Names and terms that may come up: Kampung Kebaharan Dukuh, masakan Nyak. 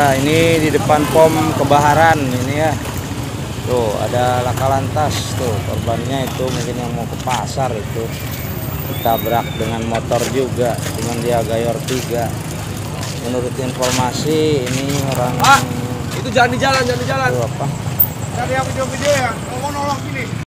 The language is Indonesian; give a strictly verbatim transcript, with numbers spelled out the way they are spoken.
Ya, ini di depan pom Kebaharan ini ya. Tuh, ada laka lantas tuh, korbannya itu mungkin yang mau ke pasar itu. Ditabrak dengan motor juga, cuman dia gayor tiga. Menurut informasi ini orang ah, itu jangan di jalan, jangan di jalan. Apa? Cari yang video-video ya, nolong-nolong gini.